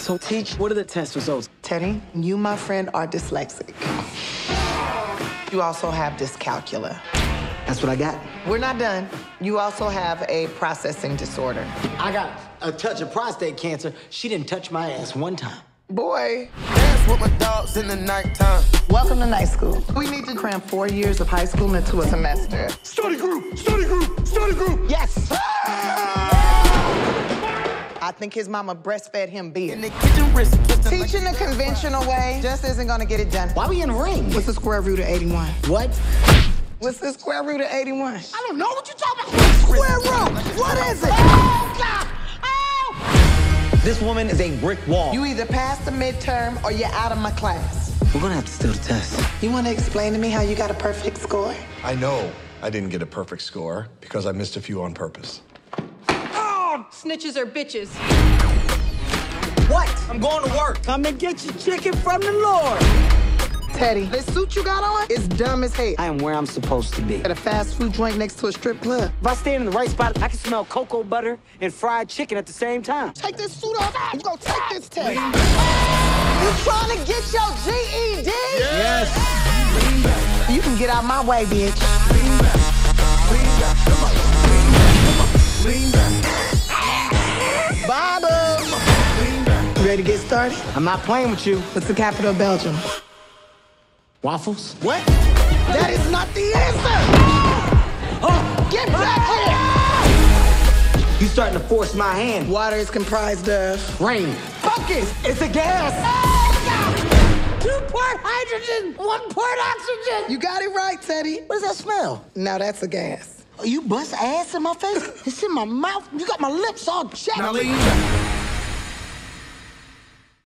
So, Teach, what are the test results? Teddy, you, my friend, are dyslexic. You also have dyscalculia. That's what I got. We're not done. You also have a processing disorder. I got a touch of prostate cancer. She didn't touch my ass one time. Boy. Dance with my dogs in the nighttime. Welcome to night school. We need to cram 4 years of high school into a semester. Study group, study group, study group. Yes. Ah! I think his mama breastfed him beer. In the kitchen, teaching the conventional way just isn't gonna get it done. Why we in ring? What's the square root of 81? What? What's the square root of 81? I don't know what you're talking about. Square root, what is it? Oh, God. Oh. This woman is a brick wall. You either pass the midterm or you're out of my class. We're gonna have to steal the test. You wanna explain to me how you got a perfect score? I know I didn't get a perfect score because I missed a few on purpose. Oh, snitches are bitches. What? I'm going to work. Come and get your chicken from the Lord. Teddy, this suit you got on is dumb as hate. I am where I'm supposed to be. At a fast food joint next to a strip club. If I stand in the right spot, I can smell cocoa butter and fried chicken at the same time. Take this suit off, you gonna take this test. You trying to get your GED? Yes. You can get out my way, bitch. Lean back, lean back, come on, lean back, lean back. Bobble. Ready to get started? I'm not playing with you. What's the capital of Belgium? Waffles? What? That is not the answer! Oh, get back here! You starting to force my hand. Water is comprised of... rain. Focus! It's a gas! Oh, no. 2 part hydrogen, 1 part oxygen! You got it right, Teddy. What does that smell? Now that's a gas. Oh, you bust ass in my face? It's in my mouth. You got my lips all jacked. Now lean back.